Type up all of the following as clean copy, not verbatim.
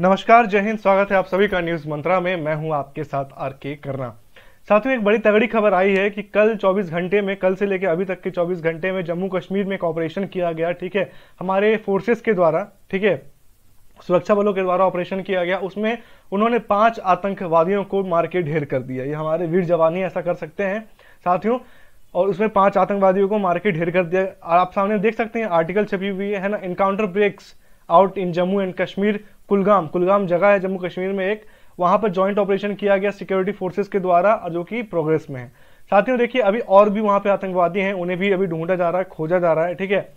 नमस्कार, जय हिंद। स्वागत है आप सभी का न्यूज मंत्रा में। मैं हूं आपके साथ आरके करना। साथियों, एक बड़ी तगड़ी खबर आई है कि कल 24 घंटे में, कल से लेकर अभी तक के 24 घंटे में जम्मू कश्मीर में एक ऑपरेशन किया गया, ठीक है, हमारे फोर्सेस के द्वारा, ठीक है, सुरक्षा बलों के द्वारा ऑपरेशन किया गया। उसमें उन्होंने 5 आतंकवादियों को मार के ढेर कर दिया। ये हमारे वीर जवान ही ऐसा कर सकते हैं साथियों, और उसमें 5 आतंकवादियों को मार के ढेर कर दिया। आप सामने देख सकते हैं आर्टिकल छपी हुई है ना, encounter breaks out in Jammu and Kashmir. Kulgam, Kulgam जगह है जम्मू कश्मीर में एक, वहां पर जॉइंट ऑपरेशन किया गया सिक्योरिटी फोर्सेस के द्वारा और जो कि प्रोग्रेस में है। साथियों देखिए, अभी और भी वहां पे आतंकवादी हैं, उन्हें भी अभी ढूंढा जा रहा है, खोजा जा रहा है, ठीक है।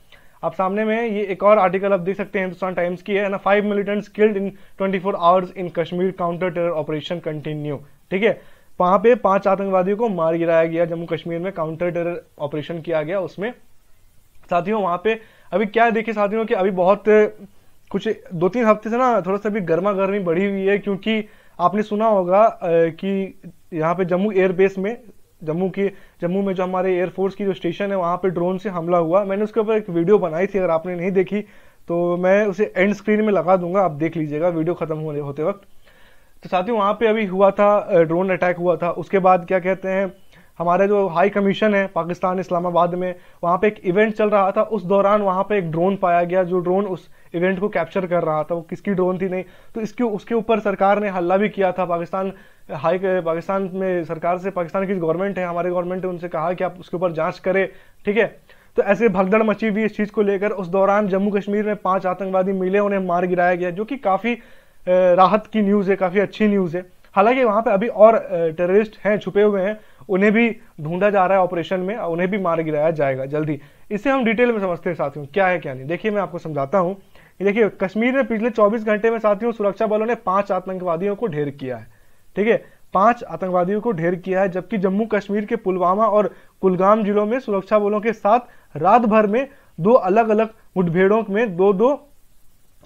आप सामने में ये एक और आर्टिकल आप देख सकते हैं हिंदुस्तान टाइम्स की है ना, 5 militants killed in 24 hours in Kashmir, counter terror operation continue, ठीक है। वहां पे 5 आतंकवादियों को मार गिराया गया जम्मू कश्मीर में, काउंटर टेरर ऑपरेशन किया गया उसमें। साथियों वहां पे अभी क्या देखिए साथियों कि अभी बहुत कुछ 2-3 हफ्ते से ना थोड़ा सा भी गर्मा गर्मी बढ़ी हुई है, क्योंकि आपने सुना होगा कि यहाँ पे जम्मू एयरबेस में, जम्मू में जो हमारे एयरफोर्स की जो स्टेशन है वहाँ पे ड्रोन से हमला हुआ। मैंने उसके ऊपर एक वीडियो बनाई थी, अगर आपने नहीं देखी तो मैं उसे एंड स्क्रीन में लगा दूंगा, आप देख लीजिएगा वीडियो खत्म होते वक्त। तो साथियों वहाँ पे अभी हुआ था, ड्रोन अटैक हुआ था। उसके बाद क्या कहते हैं, हमारे जो हाई कमीशन है पाकिस्तान इस्लामाबाद में, वहाँ पे एक इवेंट चल रहा था, उस दौरान वहाँ पे एक ड्रोन पाया गया, जो ड्रोन उस इवेंट को कैप्चर कर रहा था, वो किसकी ड्रोन थी नहीं, तो इसके उसके ऊपर सरकार ने हल्ला भी किया था। पाकिस्तान में सरकार से, पाकिस्तान की गवर्नमेंट है, हमारे गवर्नमेंट ने उनसे कहा कि आप उसके ऊपर जाँच करें, ठीक है। तो ऐसे भगदड़ मची हुई इस चीज़ को लेकर। उस दौरान जम्मू कश्मीर में 5 आतंकवादी मिले, उन्हें मार गिराया गया, जो कि काफ़ी राहत की न्यूज़ है, काफ़ी अच्छी न्यूज़ है। हालांकि वहाँ पे अभी और टेररिस्ट हैं, छुपे हुए हैं, उन्हें भी ढूंढा जा रहा है ऑपरेशन में, उन्हें भी मार गिराया जाएगा जल्दी। इसे हम डिटेल में समझते हैं साथियों, क्या है क्या नहीं। देखिए मैं आपको समझाता हूँ। देखिए कश्मीर में पिछले 24 घंटे में साथियों सुरक्षा बलों ने 5 आतंकवादियों को ढेर किया है, ठीक है, 5 आतंकवादियों को ढेर किया है। जबकि जम्मू कश्मीर के पुलवामा और कुलगाम जिलों में सुरक्षा बलों के साथ रात भर में 2 अलग अलग मुठभेड़ों में 2-2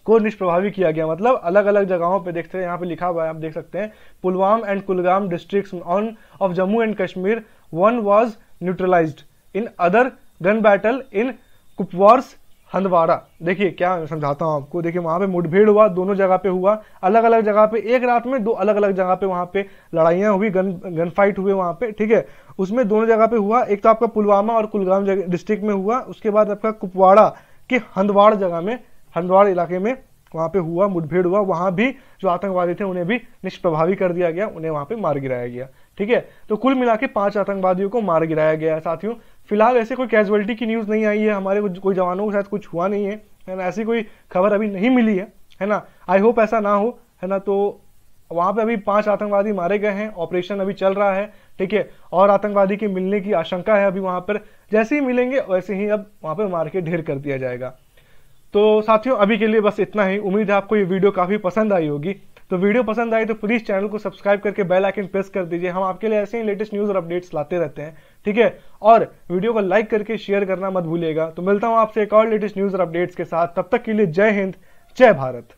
को निष्प्रभावी किया गया। मतलब अलग अलग जगहों पे देखते हैं, यहाँ पे लिखा हुआ है, आप देख सकते हैं, Pulwama and Kulgam districts on of Jammu and Kashmir, 1 was neutralized in other gun battle in Kupwara's Handwara. देखिए क्या समझाता हूँ आपको। देखिए वहाँ पे मुठभेड़ हुआ, दोनों जगह पे हुआ, अलग अलग जगह पे, एक रात में 2 अलग अलग जगह पे वहाँ पे लड़ाइयाँ हुई, गन फाइट हुए वहाँ पे, ठीक है। उसमें दोनों जगह पे हुआ, एक तो आपका पुलवामा और कुलगाम डिस्ट्रिक्ट में हुआ, उसके बाद आपका कुपवाड़ा के हंदवाड़ जगह में, हंदवाड़ इलाके में वहाँ पे हुआ, मुठभेड़ हुआ। वहाँ भी जो आतंकवादी थे उन्हें भी निष्प्रभावी कर दिया गया, उन्हें वहाँ पे मार गिराया गया, ठीक है। तो कुल मिला के 5 आतंकवादियों को मार गिराया गया है साथियों। फिलहाल ऐसे कोई कैजुअलिटी की न्यूज़ नहीं आई है, हमारे कोई जवानों के साथ कुछ हुआ नहीं है, है ना, ऐसी कोई खबर अभी नहीं मिली है ना। आई होप ऐसा ना हो, है ना। तो वहाँ पर अभी 5 आतंकवादी मारे गए हैं, ऑपरेशन अभी चल रहा है, ठीक है, और आतंकवादी के मिलने की आशंका है अभी वहाँ पर। जैसे ही मिलेंगे वैसे ही अब वहाँ पर मार के ढेर कर दिया जाएगा। तो साथियों अभी के लिए बस इतना ही। उम्मीद है आपको ये वीडियो काफ़ी पसंद आई होगी। तो वीडियो पसंद आई तो प्लीज़ चैनल को सब्सक्राइब करके बेल आइकन प्रेस कर दीजिए। हम आपके लिए ऐसे ही लेटेस्ट न्यूज़ और अपडेट्स लाते रहते हैं, ठीक है। और वीडियो को लाइक करके शेयर करना मत भूलिएगा। तो मिलता हूँ आपसे एक और लेटेस्ट न्यूज़ और अपडेट्स के साथ। तब तक के लिए जय हिंद, जय भारत।